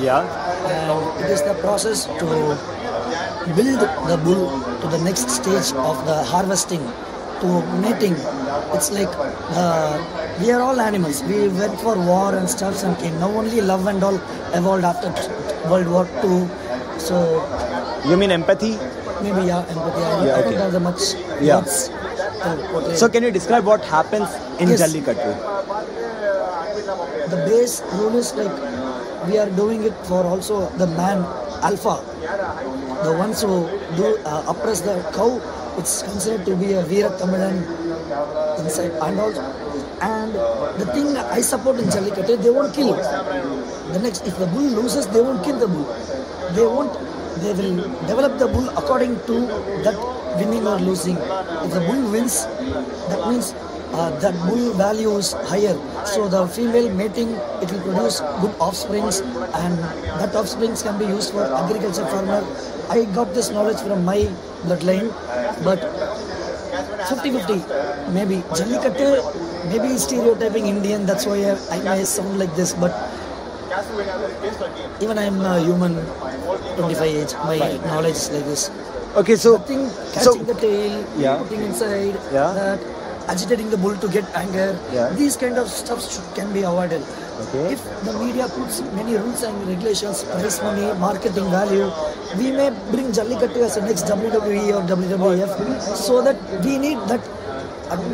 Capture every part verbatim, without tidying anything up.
Yeah. And it is the process to build the bull to the next stage of the harvesting, to mating. It's like uh, we are all animals. We went for war and stuff and came. Now only love and all evolved after World War Two. So. You mean empathy? Maybe, yeah, empathy. I, yeah, I okay. don't have the much yeah. words to portray. So can you describe what happens in yes. Jallikattu? The base rule is like we are doing it for also the man alpha. The ones who do uh, oppress the cow, it's considered to be a Veera Thamilan inside Pandals. And the thing I support in Jallikattu, they won't kill it. The next, if the bull loses, they won't kill the bull. They won't, they will develop the bull according to that winning or losing. If the bull wins, that means uh, that bull value is higher. So the female mating, it will produce good offsprings, and that offsprings can be used for agriculture farmer. I got this knowledge from my bloodline, but fifty fifty, maybe. Jallikattu, maybe stereotyping Indian, that's why I, I may sound like this, but even I am a human, twenty-five age, my right. knowledge is like this. Okay, so... Nothing, catching so, the tail, yeah. putting inside, yeah. that, agitating the bull to get anger, yeah. these kind of stuffs can be avoided. Okay. If the media puts many rules and regulations, price money, marketing value, we may bring Jallikattu as the next W W E or W W F, so that we need that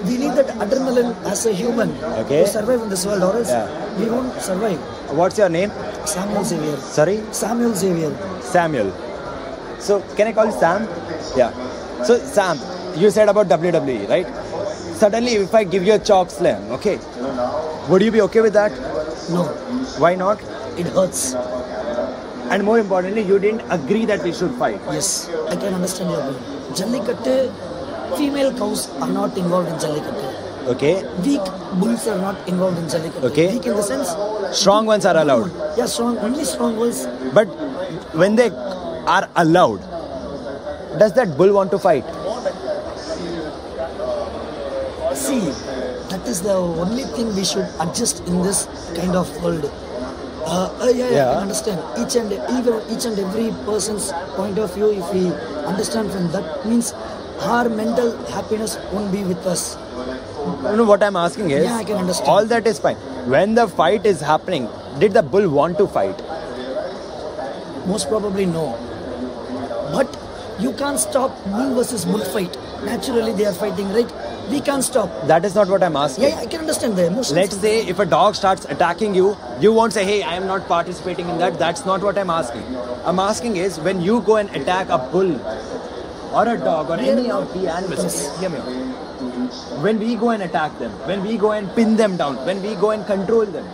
we need that adrenaline as a human okay. to survive in this world, or else yeah. we won't survive. What's your name? Samuel Xavier. Sorry? Samuel Xavier. Samuel. So, can I call you Sam? Yeah. So, Sam, you said about W W E, right? Suddenly, if I give you a chalk slam, okay, would you be okay with that? No. Why not? It hurts. And more importantly, you didn't agree that we should fight. Yes, I can understand your point. Jallikattu, female cows are not involved in Jallikattu. Okay. Weak bulls are not involved in Jallikattu. Okay. Weak in the sense... Strong ones are allowed. Yeah, strong, only strong ones. But when they are allowed, does that bull want to fight? See, that is the only thing we should adjust in this kind of world. Uh, uh, yeah, yeah, I can understand. Each and even each and every person's point of view, if we understand from that, means our mental happiness won't be with us. You know what I'm asking is, yeah, I can understand. All that is fine. When the fight is happening, did the bull want to fight? Most probably no. But you can't stop bull versus bull fight. Naturally, they are fighting, right? We can't stop. That is not what I'm asking. Yeah, I can understand the emotions. Let's say if a dog starts attacking you, you won't say, hey, I am not participating in that. That's not what I'm asking. I'm asking is when you go and attack a bull or a dog or any of the animals, hear me. When we go and attack them, when we go and pin them down, when we go and control them,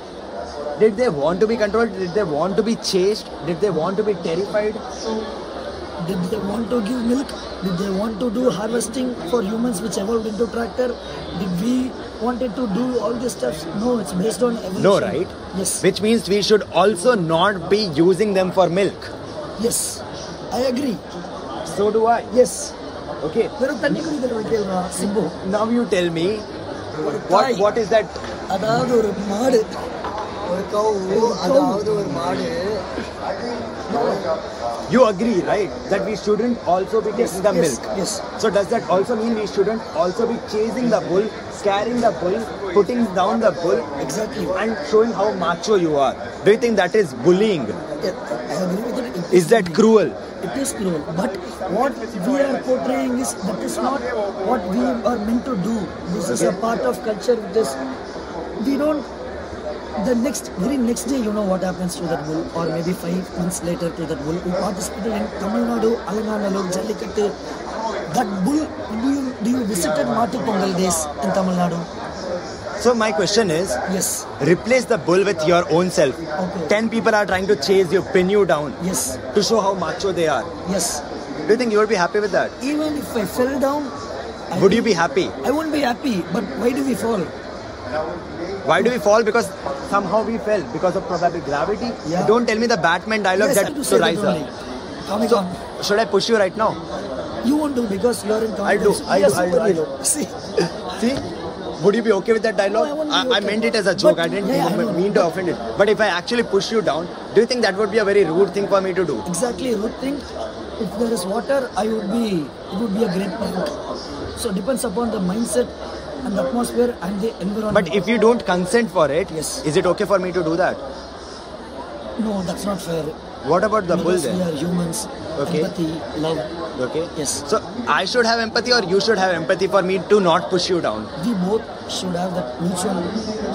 did they want to be controlled? Did they want to be chased? Did they want to be terrified? Did they want to give milk? Did they want to do harvesting for humans which evolved into tractor? Did we wanted to do all this stuff? No, it's based on evolution. No, right? Yes. Which means we should also not be using them for milk. Yes, I agree. So do I. Yes. Okay. Now you tell me, what what is that? Adadoor maadu. Adadoor maadu. You agree, right, that we shouldn't also be taking yes, the yes, milk. Yes. So does that also mean we shouldn't also be chasing the bull, scaring the bull, putting down the bull, exactly, and showing how macho you are? Do you think that is bullying? Yeah, I agree with it. Is that cruel? It is cruel. But what we are portraying is that is not what we are meant to do. This is a part of culture. This we don't. The next, very next day, you know what happens to that bull, or maybe five months later to that bull who participated in Tamil Nadu, Alaganna Lodge, Jallikattu. That bull, do you, do you visited Madipurgaldes in Tamil Nadu? So my question is, yes. replace the bull with your own self. Okay. Ten people are trying to chase you, pin you down, yes. to show how macho they are. Yes. Do you think you will be happy with that? Even if I fell down, I would you be happy? I won't be happy, but why do we fall? Why do we fall? Because somehow we fell because of probably gravity. Yeah. Don't tell me the Batman dialogue yes, that to rise up. So, on. Should I push you right now? You won't do because you are in competition. I do. I do. I do. I do. See. See. Would you be okay with that dialogue? No, I, won't I, okay. I meant it as a joke. But I didn't yeah, mean, I mean to offend it. But if I actually push you down, do you think that would be a very rude thing for me to do? Exactly, rude thing. If there is water, I would be. It would be a great prank. So depends upon the mindset and the atmosphere and the environment. But if you don't consent for it, yes. Is it okay for me to do that? No, that's not fair. What about the bull then? We are humans. Okay. Empathy, love. Okay. Yes. So I should have empathy, or you should have empathy for me to not push you down. We both should have that mutual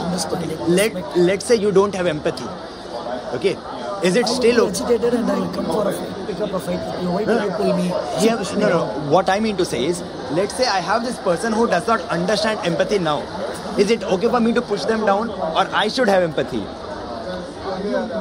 understanding. Let Let's say you don't have empathy. Okay. Is it I still okay? Agitated and I will come for a pick up a fight with you. Why no, do you pull me? Yeah, no, no. What I mean to say is, let's say I have this person who does not understand empathy now. Is it okay for me to push them down, or I should have empathy?